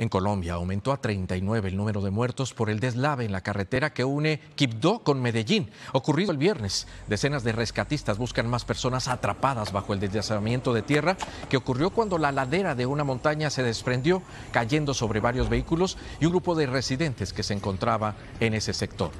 En Colombia aumentó a 39 el número de muertos por el deslave en la carretera que une Quibdó con Medellín, ocurrido el viernes. Decenas de rescatistas buscan más personas atrapadas bajo el deslizamiento de tierra que ocurrió cuando la ladera de una montaña se desprendió, cayendo sobre varios vehículos y un grupo de residentes que se encontraba en ese sector.